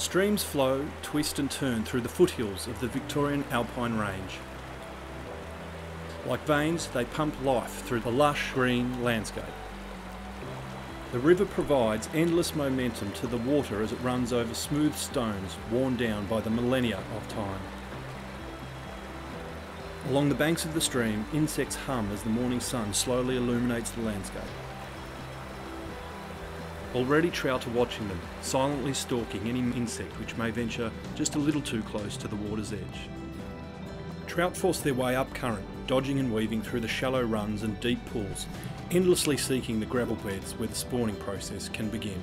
The streams flow, twist and turn through the foothills of the Victorian Alpine Range. Like veins, they pump life through the lush green landscape. The river provides endless momentum to the water as it runs over smooth stones worn down by the millennia of time. Along the banks of the stream, insects hum as the morning sun slowly illuminates the landscape. Already trout are watching them, silently stalking any insect which may venture just a little too close to the water's edge. Trout force their way up current, dodging and weaving through the shallow runs and deep pools, endlessly seeking the gravel beds where the spawning process can begin.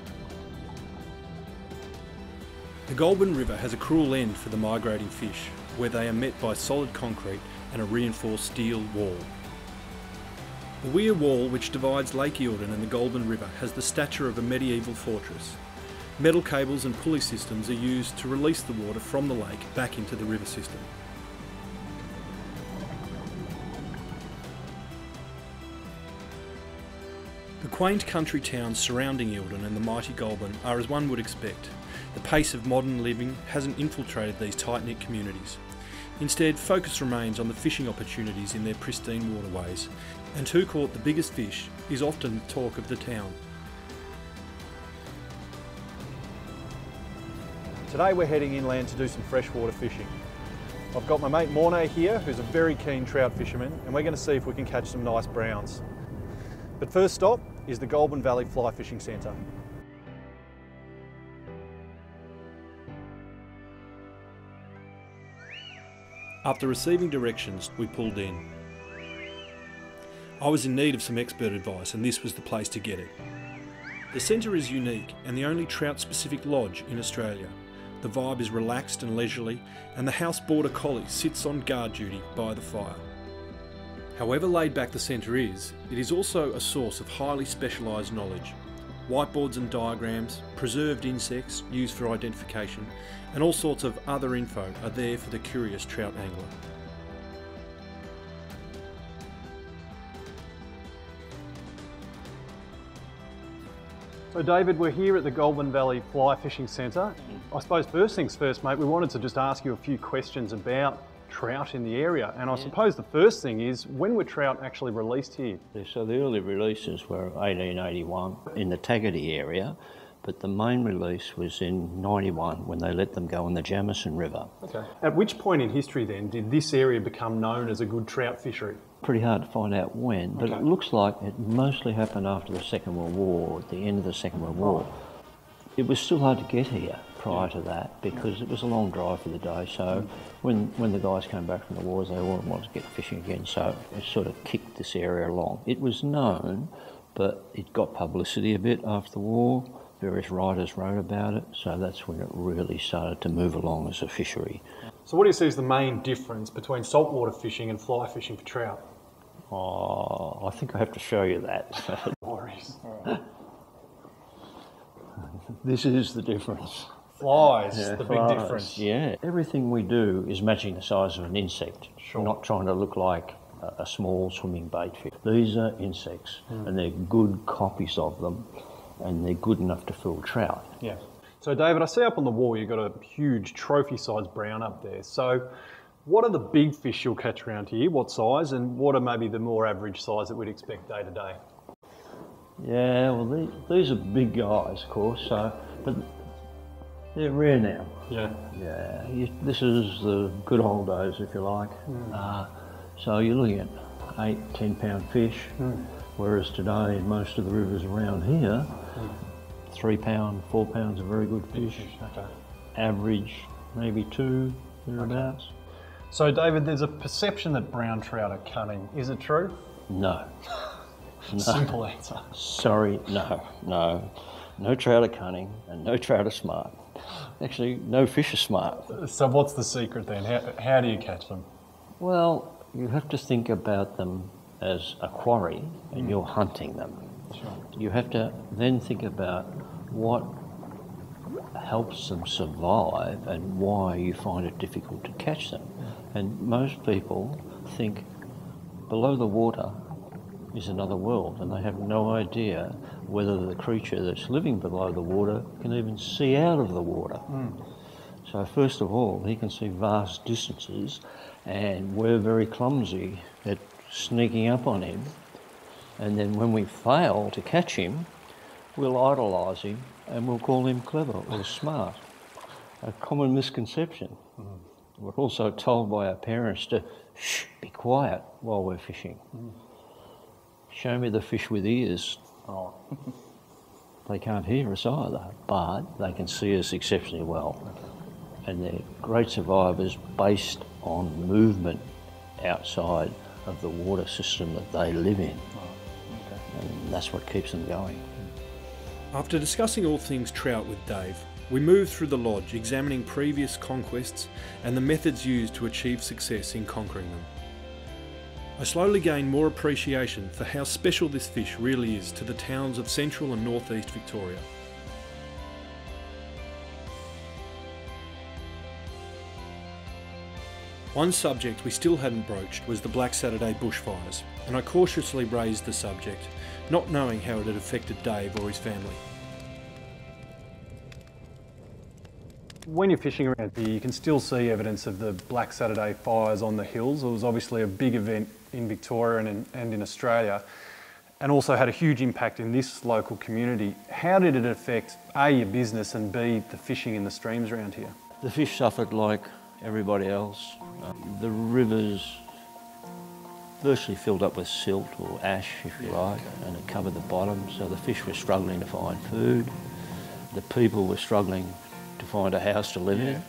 The Goulburn River has a cruel end for the migrating fish, where they are met by solid concrete and a reinforced steel wall. The weir wall which divides Lake Eildon and the Goulburn River has the stature of a medieval fortress. Metal cables and pulley systems are used to release the water from the lake back into the river system. The quaint country towns surrounding Eildon and the mighty Goulburn are as one would expect. The pace of modern living hasn't infiltrated these tight-knit communities. Instead, focus remains on the fishing opportunities in their pristine waterways, and who caught the biggest fish is often the talk of the town. Today we're heading inland to do some freshwater fishing. I've got my mate Morne here, who's a very keen trout fisherman, and we're going to see if we can catch some nice browns. But first stop is the Goulburn Valley Fly Fishing Centre. After receiving directions, we pulled in. I was in need of some expert advice, and this was the place to get it. The centre is unique and the only trout-specific lodge in Australia. The vibe is relaxed and leisurely, and the house border collie sits on guard duty by the fire. However laid back the centre is, it is also a source of highly specialised knowledge. Whiteboards and diagrams, preserved insects used for identification, and all sorts of other info are there for the curious trout angler. So David, we're here at the Goulburn Valley Fly Fishing Centre. I suppose first things first, mate, we wanted to just ask you a few questions about trout in the area. And I suppose the first thing is, when were trout actually released here? So the early releases were 1881 in the Taggarty area, but the main release was in 91 when they let them go on the Jamison River. Okay. At which point in history then did this area become known as a good trout fishery? Pretty hard to find out when, but it looks like it mostly happened after the Second World War, at the end of the Second World War. It was still hard to get here prior to that because it was a long drive for the day, so when the guys came back from the wars, they all wanted to get fishing again, so it sort of kicked this area along. It was known, but it got publicity a bit after the war. Various writers wrote about it, so that's when it really started to move along as a fishery. So what do you see is the main difference between saltwater fishing and fly fishing for trout? Oh, I think I have to show you that. No worries. This is the difference. Flies, yeah, the flies. Big difference. Yeah. Everything we do is matching the size of an insect. Sure. We're not trying to look like a small swimming bait fish. These are insects, and they're good copies of them, and they're good enough to fill trout. Yeah. So David, I see up on the wall you've got a huge trophy-sized brown up there. So what are the big fish you'll catch around here? What size? And what are maybe the more average size that we'd expect day to day? Yeah, well, these are big guys, of course, so, but they're rare now. Yeah. Yeah, this is the good old days, if you like. So you're looking at 8-10 pound fish, whereas today, most of the rivers around here, 3 pound, 4 pounds are very good fish. Okay. Average, maybe 2, thereabouts. Okay. So David, there's a perception that brown trout are cunning. Is it true? No. No. Simple answer. Sorry, no. No trout are cunning and no trout are smart. Actually, no fish are smart. So what's the secret then? How do you catch them? Well, you have to think about them as a quarry and you're hunting them. Sure. You have to then think about what helps them survive and why you find it difficult to catch them. And most people think below the water is another world, and they have no idea whether the creature that's living below the water can even see out of the water. Mm. So first of all, he can see vast distances, and we're very clumsy at sneaking up on him. And then when we fail to catch him, we'll idolise him and we'll call him clever or smart. A common misconception. Mm. We're also told by our parents to shh, be quiet while we're fishing. Mm. Show me the fish with ears. Oh. They can't hear us either, but they can see us exceptionally well. And they're great survivors based on movement outside of the water system that they live in. Oh, okay. And that's what keeps them going. After discussing all things trout with Dave, we moved through the lodge examining previous conquests and the methods used to achieve success in conquering them. I slowly gained more appreciation for how special this fish really is to the towns of central and northeast Victoria. One subject we still hadn't broached was the Black Saturday bushfires, and I cautiously raised the subject, not knowing how it had affected Dave or his family. When you're fishing around here, you can still see evidence of the Black Saturday fires on the hills. It was obviously a big event in Victoria and in Australia, and also had a huge impact in this local community. How did it affect A, your business, and B, the fishing in the streams around here? The fish suffered like everybody else. The rivers virtually filled up with silt or ash, if you like, and it covered the bottom, so the fish were struggling to find food. The people were struggling to find a house to live in. Yeah.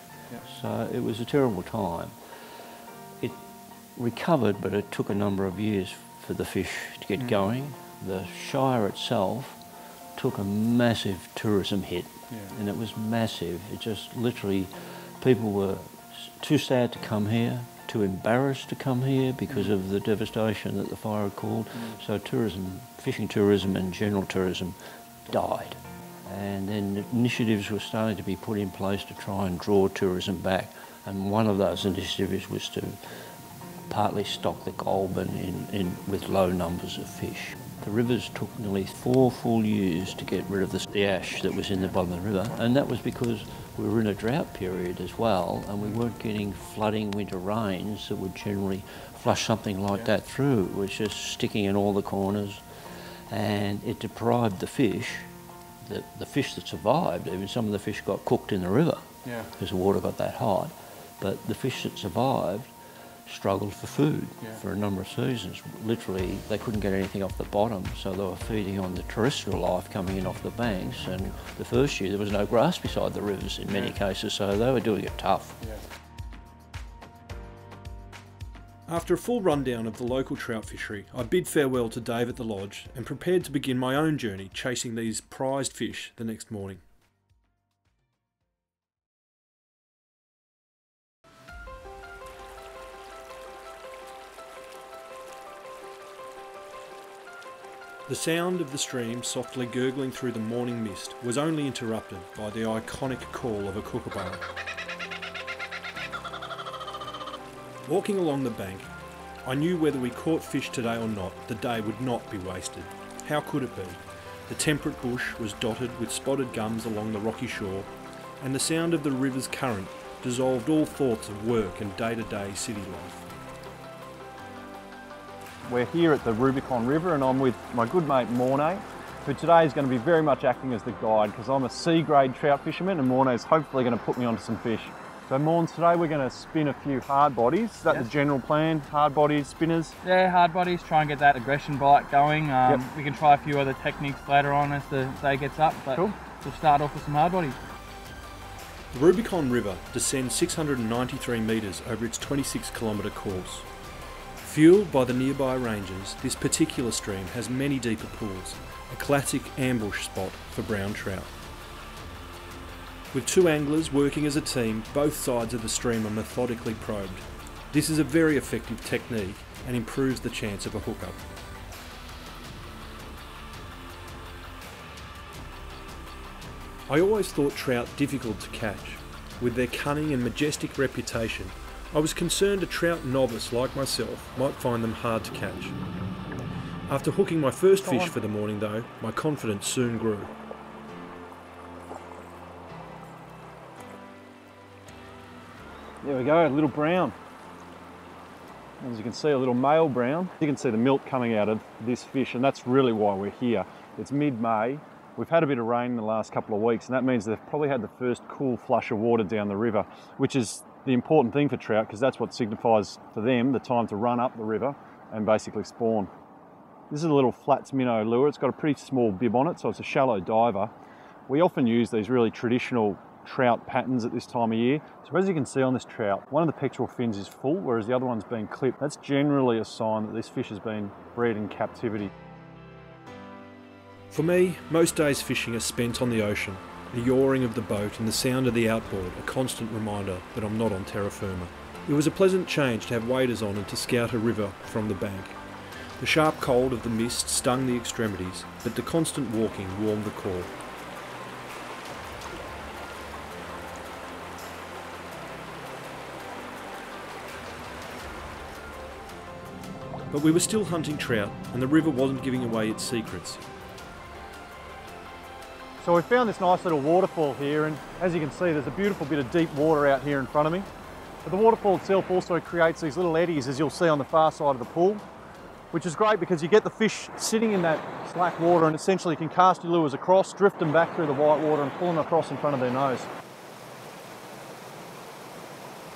So it was a terrible time. It recovered, but it took a number of years for the fish to get going. The Shire itself took a massive tourism hit, and it was massive. It just literally, people were too sad to come here, too embarrassed to come here because of the devastation that the fire had caused. So tourism, fishing tourism and general tourism died. And then initiatives were starting to be put in place to try and draw tourism back. And one of those initiatives was to partly stock the Goulburn with low numbers of fish. The rivers took nearly 4 full years to get rid of the ash that was in the bottom of the river, and that was because we were in a drought period as well, and we weren't getting flooding winter rains that would generally flush something like that through. It was just sticking in all the corners, and it deprived the fish. The fish that survived, even some of the fish got cooked in the river because the water got that hot, but the fish that survived struggled for food for a number of seasons. Literally, they couldn't get anything off the bottom, so they were feeding on the terrestrial life coming in off the banks, and the first year there was no grass beside the rivers in many cases, so they were doing it tough. Yeah. After a full rundown of the local trout fishery, I bid farewell to Dave at the lodge and prepared to begin my own journey chasing these prized fish the next morning. The sound of the stream softly gurgling through the morning mist was only interrupted by the iconic call of a kookaburra. Walking along the bank, I knew whether we caught fish today or not, the day would not be wasted. How could it be? The temperate bush was dotted with spotted gums along the rocky shore, and the sound of the river's current dissolved all thoughts of work and day-to-day city life. We're here at the Rubicon River, and I'm with my good mate Morne, who today is going to be very much acting as the guide, because I'm a C-grade trout fisherman, and Morne's hopefully going to put me onto some fish. So Morne, today we're going to spin a few hard bodies. Is that the general plan? Hard bodies, spinners? Yeah, hard bodies, try and get that aggression bite going. We can try a few other techniques later on as the day gets up, but we'll start off with some hard bodies. The Rubicon River descends 693 metres over its 26-kilometre course. Fuelled by the nearby ranges, this particular stream has many deeper pools, a classic ambush spot for brown trout. With 2 anglers working as a team, both sides of the stream are methodically probed. This is a very effective technique and improves the chance of a hookup. I always thought trout difficult to catch. With their cunning and majestic reputation, I was concerned a trout novice like myself might find them hard to catch. After hooking my first fish for the morning though, my confidence soon grew. There we go, a little brown. As you can see, a little male brown. You can see the milk coming out of this fish, and that's really why we're here. It's mid-May. We've had a bit of rain in the last couple of weeks, and that means they've probably had the first cool flush of water down the river, which is the important thing for trout, because that's what signifies for them the time to run up the river and basically spawn. This is a little flats minnow lure. It's got a pretty small bib on it, so it's a shallow diver. We often use these really traditional trout patterns at this time of year. So as you can see on this trout, one of the pectoral fins is full, whereas the other one's been clipped. That's generally a sign that this fish has been bred in captivity. For me, most days fishing are spent on the ocean. The yawing of the boat and the sound of the outboard, a constant reminder that I'm not on terra firma. It was a pleasant change to have waders on and to scout a river from the bank. The sharp cold of the mist stung the extremities, but the constant walking warmed the core. But we were still hunting trout, and the river wasn't giving away its secrets. So we found this nice little waterfall here, and as you can see, there's a beautiful bit of deep water out here in front of me. But the waterfall itself also creates these little eddies, as you'll see on the far side of the pool, which is great because you get the fish sitting in that slack water and essentially can cast your lures across, drift them back through the white water and pull them across in front of their nose.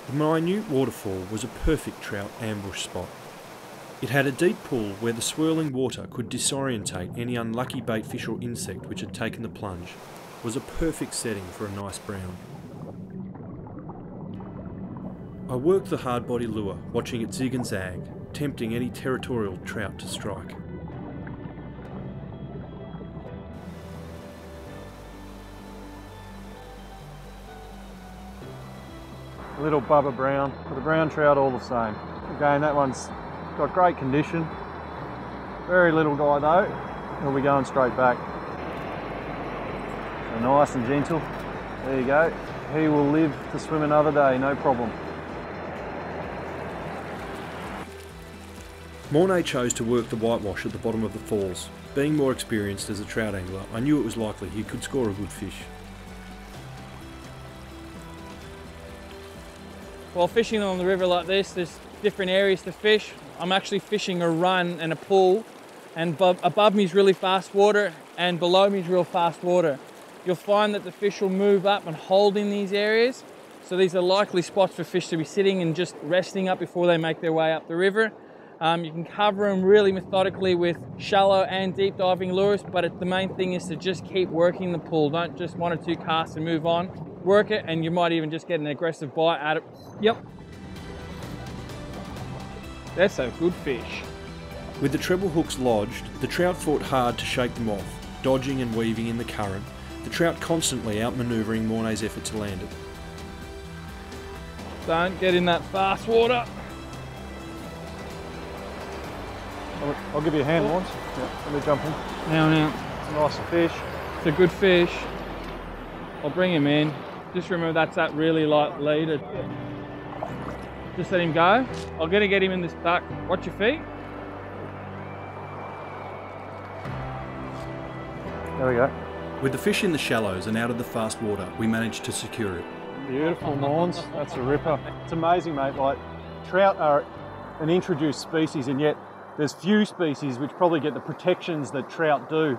The minute waterfall was a perfect trout ambush spot. It had a deep pool where the swirling water could disorientate any unlucky baitfish or insect which had taken the plunge. It was a perfect setting for a nice brown. I worked the hard body lure, watching it zig and zag, tempting any territorial trout to strike. A little bubba brown, but a brown trout all the same. Again, that one's got great condition. Very little guy though. He'll be going straight back. So nice and gentle. There you go. He will live to swim another day, no problem. Morne chose to work the whitewash at the bottom of the falls. Being more experienced as a trout angler, I knew it was likely he could score a good fish. While fishing on the river like this, there's different areas to fish. I'm actually fishing a run and a pool, and above me is really fast water and below me is real fast water. You'll find that the fish will move up and hold in these areas. So these are likely spots for fish to be sitting and just resting up before they make their way up the river. You can cover them really methodically with shallow and deep diving lures, but the main thing is to just keep working the pool. Don't just one or two casts and move on. Work it, and you might even just get an aggressive bite out of it. Yep. That's a good fish. With the treble hooks lodged, the trout fought hard to shake them off, dodging and weaving in the current, the trout constantly outmaneuvering Morne's effort to land it. Don't get in that fast water. I'll give you a hand once. Yeah, let me jump in. Now. It's a nice fish. It's a good fish. I'll bring him in. Just remember that's that really light leader. Just let him go. I'm gonna get him in this duck. Watch your feet. There we go. With the fish in the shallows and out of the fast water, we managed to secure it. Beautiful, Morne. That's a ripper. It's amazing, mate. Like, trout are an introduced species, and yet there's few species which probably get the protections that trout do.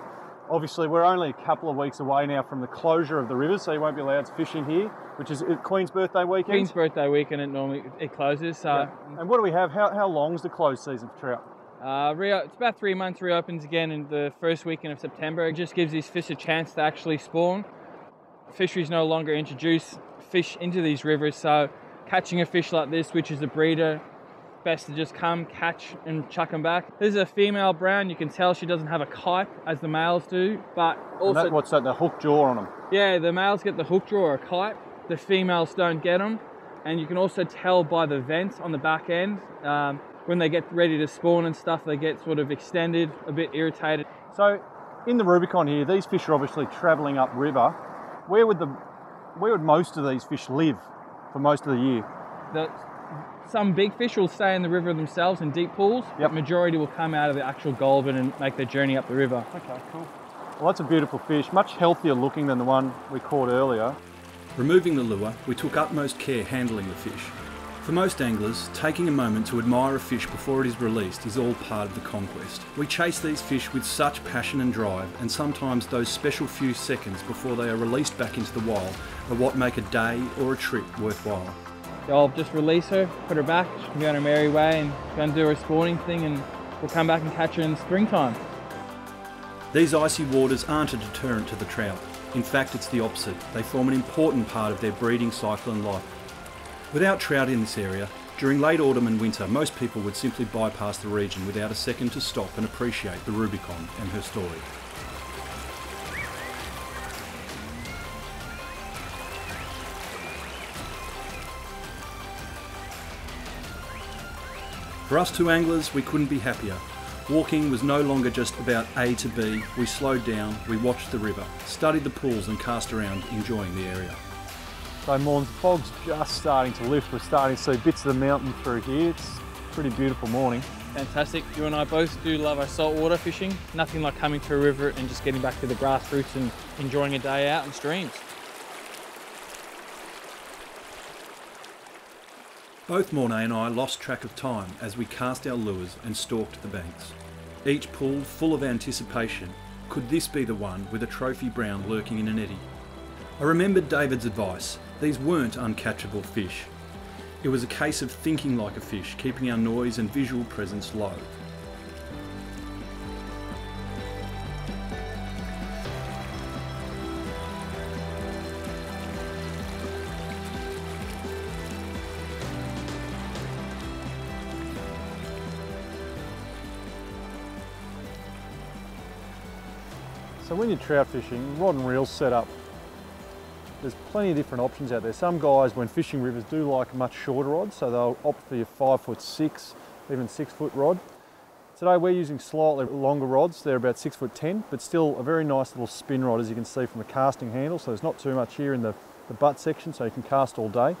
Obviously, we're only a couple of weeks away now from the closure of the river, so you won't be allowed to fish in here, which is Queen's Birthday weekend. Queen's Birthday weekend, it normally closes. So. Yeah. And what do we have? How long is the closed season for trout? It's about 3 months, reopens again in the first weekend of September. It just gives these fish a chance to actually spawn. Fisheries no longer introduce fish into these rivers, so catching a fish like this, which is a breeder, best to just come, catch and chuck them back. This is a female brown. You can tell she doesn't have a kite as the males do, but also... what's that, the hook jaw on them? Yeah, the males get the hook jaw or a kite. The females don't get them. And you can also tell by the vents on the back end, when they get ready to spawn and stuff, they get sort of extended, a bit irritated. So in the Rubicon here, these fish are obviously traveling up river. Where would most of these fish live for most of the year? some big fish will stay in the river themselves in deep pools, yep. But majority will come out of the actual Goulburn and make their journey up the river. Okay, cool. Well, that's a beautiful fish, much healthier looking than the one we caught earlier. Removing the lure, we took utmost care handling the fish. For most anglers, taking a moment to admire a fish before it is released is all part of the conquest. We chase these fish with such passion and drive, and sometimes those special few seconds before they are released back into the wild are what make a day or a trip worthwhile. So I'll just release her, put her back, she can go on her merry way and go and do her spawning thing, and we'll come back and catch her in springtime. These icy waters aren't a deterrent to the trout. In fact, it's the opposite. They form an important part of their breeding cycle and life. Without trout in this area, during late autumn and winter, most people would simply bypass the region without a second to stop and appreciate the Rubicon and her story. For us two anglers, we couldn't be happier. Walking was no longer just about A to B. We slowed down, we watched the river, studied the pools and cast around, enjoying the area. So Morne's fog's just starting to lift. We're starting to see bits of the mountain through here. It's a pretty beautiful morning. Fantastic. You and I both do love our saltwater fishing. Nothing like coming to a river and just getting back to the grassroots and enjoying a day out in streams. Both Morne and I lost track of time as we cast our lures and stalked the banks. Each pool full of anticipation. Could this be the one with a trophy brown lurking in an eddy? I remembered David's advice. These weren't uncatchable fish. It was a case of thinking like a fish, keeping our noise and visual presence low. So when you're trout fishing, rod and reel set up. There's plenty of different options out there. Some guys, when fishing rivers, do like a much shorter rod, so they'll opt for your 5'6", even 6 foot rod. Today we're using slightly longer rods. They're about 6'10", but still a very nice little spin rod, as you can see from a casting handle, so there's not too much here in the butt section, so you can cast all day.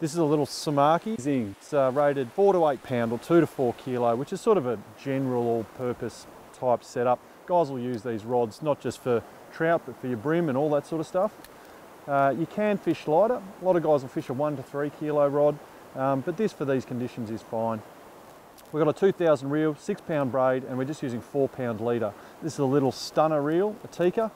This is a little Samaki. It's rated 4 to 8 pound or 2 to 4 kilo, which is sort of a general all-purpose type setup. Guys will use these rods, not just for trout, but for your brim and all that sort of stuff. You can fish lighter. A lot of guys will fish a 1 to 3 kilo rod, but this for these conditions is fine. We've got a 2000 reel, 6 pound braid, and we're just using 4 pound leader. This is a little stunner reel, a Tikka.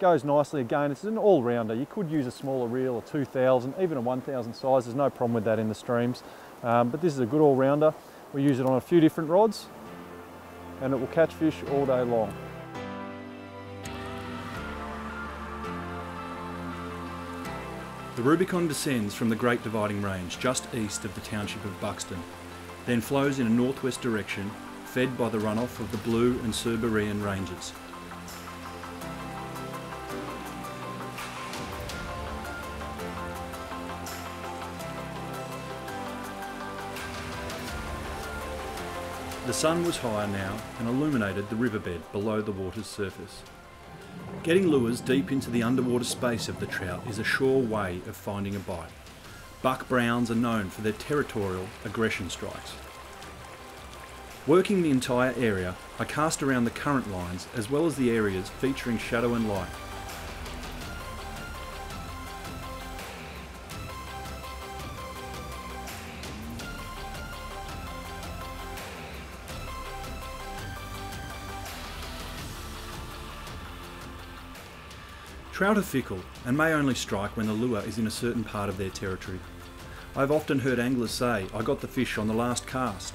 Goes nicely again. It's an all rounder. You could use a smaller reel, a 2000, even a 1000 size. There's no problem with that in the streams, but this is a good all rounder. We use it on a few different rods, and it will catch fish all day long. The Rubicon descends from the Great Dividing Range just east of the township of Buxton, then flows in a northwest direction, fed by the runoff of the Blue and Cerberian ranges. The sun was higher now and illuminated the riverbed below the water's surface. Getting lures deep into the underwater space of the trout is a sure way of finding a bite. Buck browns are known for their territorial aggression strikes. Working the entire area, I cast around the current lines as well as the areas featuring shadow and light. Trout are fickle and may only strike when the lure is in a certain part of their territory. I've often heard anglers say, "I got the fish on the last cast."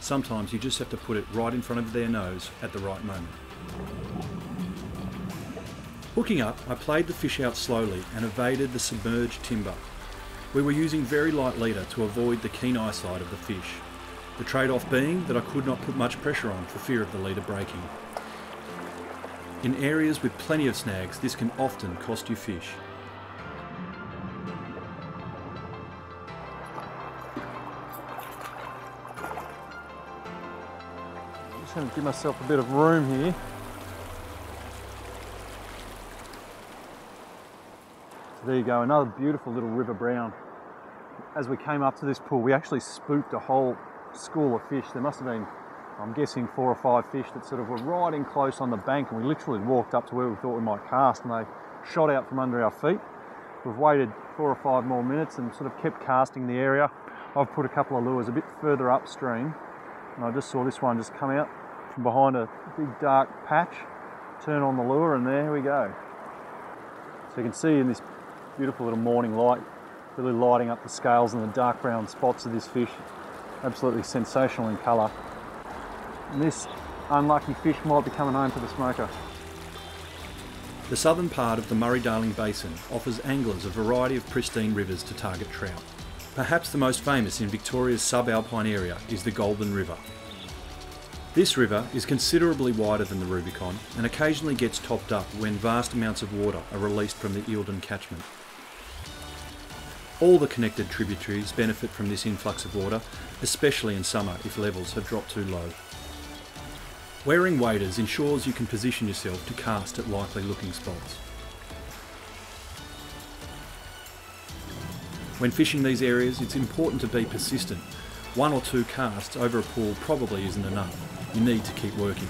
Sometimes you just have to put it right in front of their nose at the right moment. Hooking up, I played the fish out slowly and evaded the submerged timber. We were using very light leader to avoid the keen eyesight of the fish. The trade-off being that I could not put much pressure on for fear of the leader breaking. In areas with plenty of snags, this can often cost you fish. I'm just going to give myself a bit of room here. So there you go, another beautiful little river brown. as we came up to this pool, we actually spooked a whole school of fish. There must have been, I'm guessing, 4 or 5 fish that sort of were riding close on the bank, and we literally walked up to where we thought we might cast, and they shot out from under our feet. We've waited 4 or 5 more minutes and sort of kept casting the area. I've put a couple of lures a bit further upstream, and I just saw this one just come out from behind a big dark patch, turn on the lure, and there we go. So you can see in this beautiful little morning light, really lighting up the scales and the dark brown spots of this fish. Absolutely sensational in colour. And this unlucky fish might be coming home for the smoker. The southern part of the Murray-Darling Basin offers anglers a variety of pristine rivers to target trout. Perhaps the most famous in Victoria's subalpine area is the Golden River. This river is considerably wider than the Rubicon and occasionally gets topped up when vast amounts of water are released from the Eildon catchment. All the connected tributaries benefit from this influx of water, especially in summer if levels have dropped too low. Wearing waders ensures you can position yourself to cast at likely looking spots. When fishing these areas, it's important to be persistent. 1 or 2 casts over a pool probably isn't enough. You need to keep working.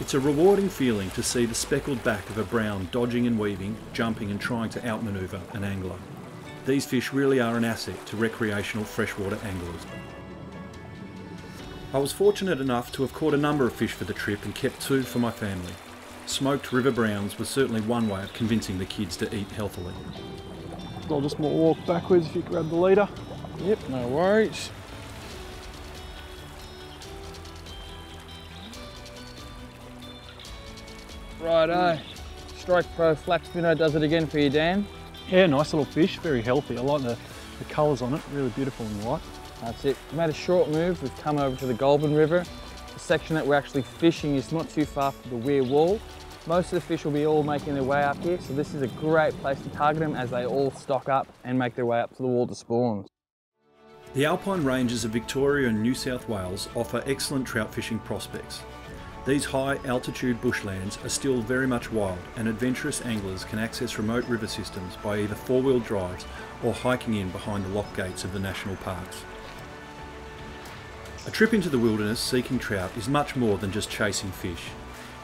It's a rewarding feeling to see the speckled back of a brown dodging and weaving, jumping and trying to outmanoeuvre an angler. These fish really are an asset to recreational freshwater anglers. I was fortunate enough to have caught a number of fish for the trip and kept 2 for my family. Smoked river browns was certainly one way of convincing the kids to eat healthily. I'll just walk backwards if you grab the leader. Yep, no worries. Righto, Strike Pro Flax Minnow does it again for you, Dan. Yeah, nice little fish, very healthy. I like the colours on it, really beautiful and white. That's it, we made a short move, we've come over to the Goulburn River. The section that we're actually fishing is not too far from the weir wall. Most of the fish will be all making their way up here, so this is a great place to target them as they all stock up and make their way up to the wall to spawn. The Alpine Ranges of Victoria and New South Wales offer excellent trout fishing prospects. These high-altitude bushlands are still very much wild, and adventurous anglers can access remote river systems by either 4-wheel drives or hiking in behind the lock gates of the national parks. A trip into the wilderness seeking trout is much more than just chasing fish.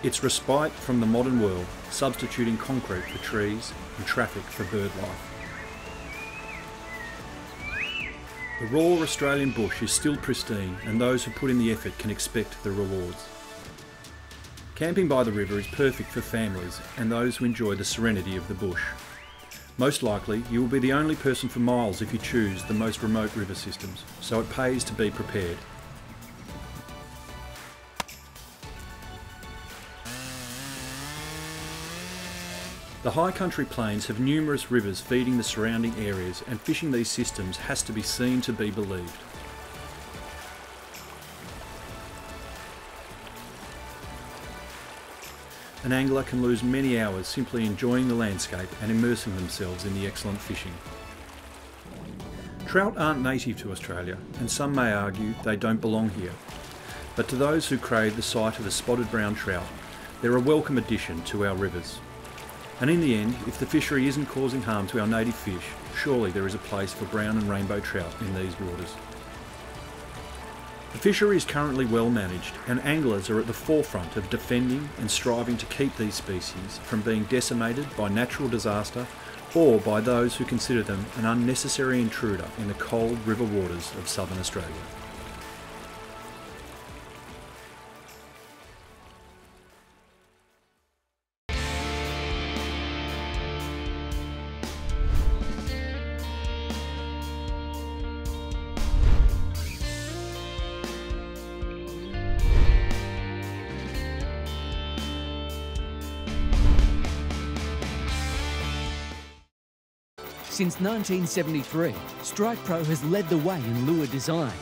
It's respite from the modern world, substituting concrete for trees and traffic for bird life. The raw Australian bush is still pristine, and those who put in the effort can expect the rewards. Camping by the river is perfect for families and those who enjoy the serenity of the bush. Most likely, you will be the only person for miles if you choose the most remote river systems, so it pays to be prepared. The High Country Plains have numerous rivers feeding the surrounding areas, and fishing these systems has to be seen to be believed. An angler can lose many hours simply enjoying the landscape and immersing themselves in the excellent fishing. Trout aren't native to Australia, and some may argue they don't belong here. But to those who crave the sight of a spotted brown trout, they're a welcome addition to our rivers. And in the end, if the fishery isn't causing harm to our native fish, surely there is a place for brown and rainbow trout in these waters. The fishery is currently well managed, and anglers are at the forefront of defending and striving to keep these species from being decimated by natural disaster or by those who consider them an unnecessary intruder in the cold river waters of southern Australia. Since 1973, Strike Pro has led the way in lure design.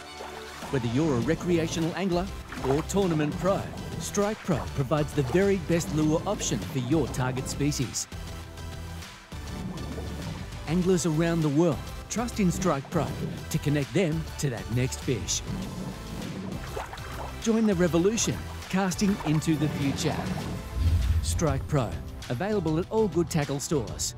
Whether you're a recreational angler or tournament pro, Strike Pro provides the very best lure option for your target species. Anglers around the world trust in Strike Pro to connect them to that next fish. Join the revolution, casting into the future. Strike Pro, available at all good tackle stores.